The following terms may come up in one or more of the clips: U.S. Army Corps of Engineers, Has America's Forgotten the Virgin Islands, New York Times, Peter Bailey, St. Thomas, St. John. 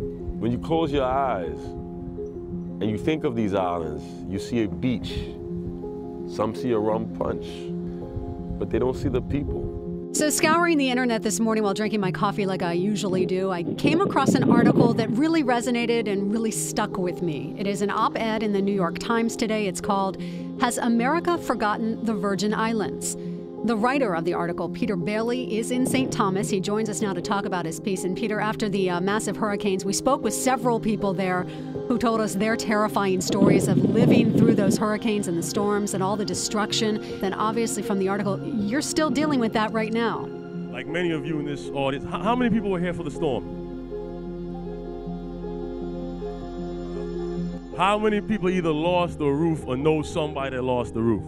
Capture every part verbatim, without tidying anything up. When you close your eyes and you think of these islands, you see a beach. Some see a rum punch, but they don't see the people. So scouring the internet this morning while drinking my coffee like I usually do, I came across an article that really resonated and really stuck with me. It is an op-ed in the New York Times today. It's called, "Has America Forgotten the Virgin Islands?" The writer of the article, Peter Bailey, is in Saint Thomas. He joins us now to talk about his piece. And Peter, after the uh, massive hurricanes, we spoke with several people there who told us their terrifying stories of living through those hurricanes and the storms and all the destruction. And obviously from the article, you're still dealing with that right now. Like many of you in this audience, how many people were here for the storm? How many people either lost their roof or know somebody that lost the roof?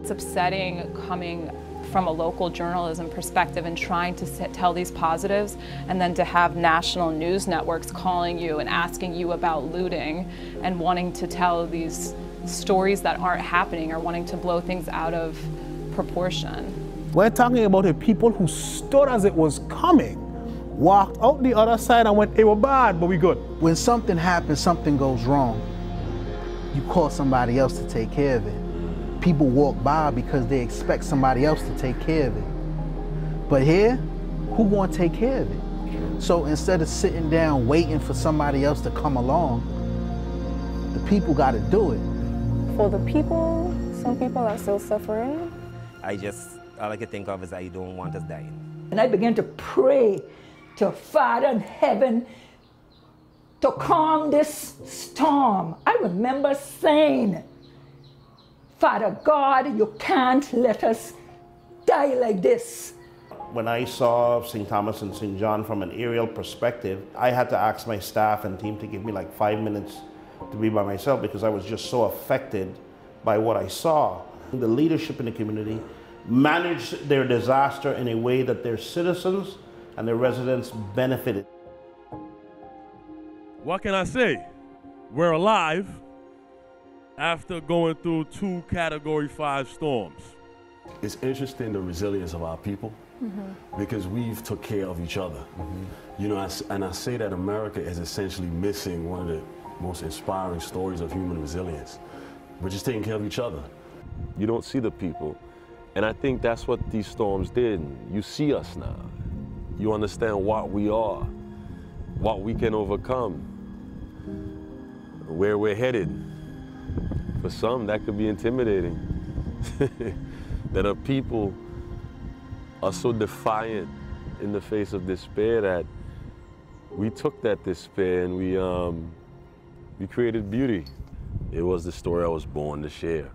It's upsetting coming from a local journalism perspective and trying to sit, tell these positives, and then to have national news networks calling you and asking you about looting and wanting to tell these stories that aren't happening or wanting to blow things out of proportion. We're talking about the people who stood as it was coming, walked out the other side and went, "It was bad, but we good." When something happens, something goes wrong, you call somebody else to take care of it. People walk by because they expect somebody else to take care of it. But here, who gonna take care of it? So instead of sitting down waiting for somebody else to come along, the people gotta do it. For the people, some people are still suffering. I just, all I can think of is that you don't want us dying. And I began to pray to Father in heaven to calm this storm. I remember saying, "Father God, you can't let us die like this." When I saw Saint Thomas and Saint John from an aerial perspective, I had to ask my staff and team to give me like five minutes to be by myself because I was just so affected by what I saw. The leadership in the community managed their disaster in a way that their citizens and their residents benefited. What can I say? We're alive. After going through two category five storms. It's interesting the resilience of our people mm-hmm. because we've took care of each other. Mm-hmm. You know, I, and I say that America is essentially missing one of the most inspiring stories of human resilience. We're just taking care of each other. You don't see the people. And I think that's what these storms did. You see us now. You understand what we are, what we can overcome, where we're headed. For some, that could be intimidating, that our people are so defiant in the face of despair that we took that despair and we, um, we created beauty. It was the story I was born to share.